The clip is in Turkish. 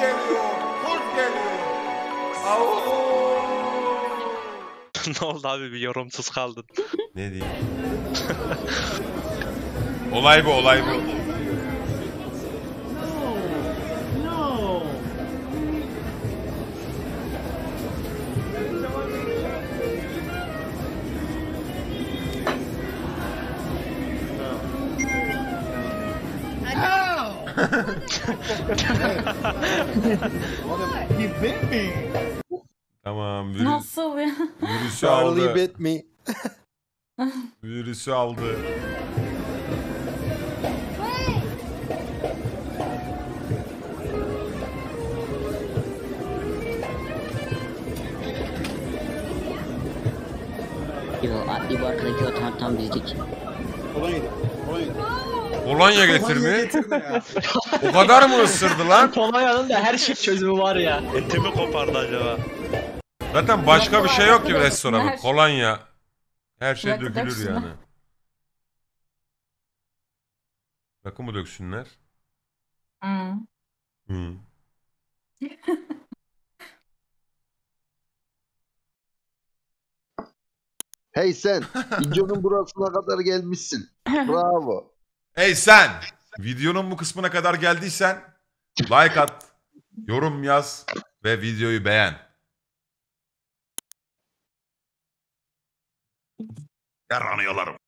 geliyor, kurt geliyor. Ne oldu abi, bir yorumsuz kaldın. Ne diyeyim? Olay bu, olay bu. Tamam, nasıl ya? Virüsü aldı. Virüsü aldı. Abi bu arkadaki o tam bizdik. Polonya getirme. O kadar mı ısırdı lan? Polonya'nın da her şey çözümü var ya. Etimi kopardı acaba. Zaten başka bir şey yok ki restoranda. Polonya. Her şey bırak, dökülür yani. Rakı mı döksünler? Hmm. Hmm. Hey sen, videonun burasına kadar gelmişsin. Bravo. Hey sen, videonun bu kısmına kadar geldiysen like at, yorum yaz ve videoyu beğen. Yaranıyorlarım.